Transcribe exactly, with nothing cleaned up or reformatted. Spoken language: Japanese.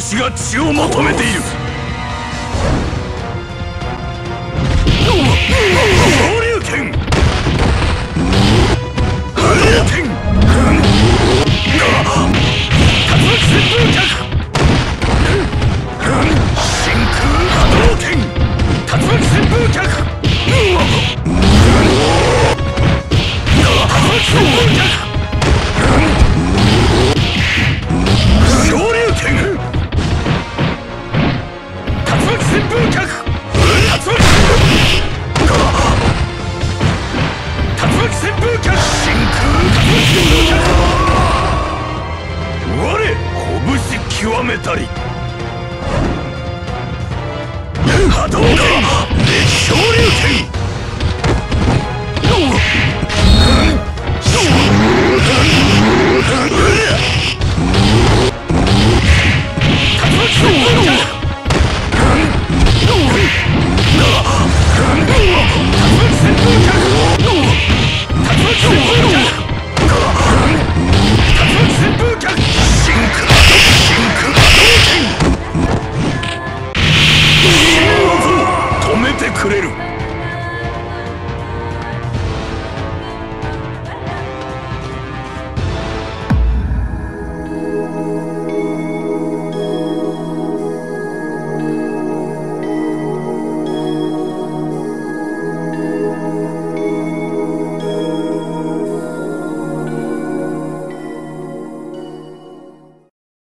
拳が血を求めている。昇龍拳、風龍拳、竜巻旋風脚、極めたり、波動拳、昇龍拳。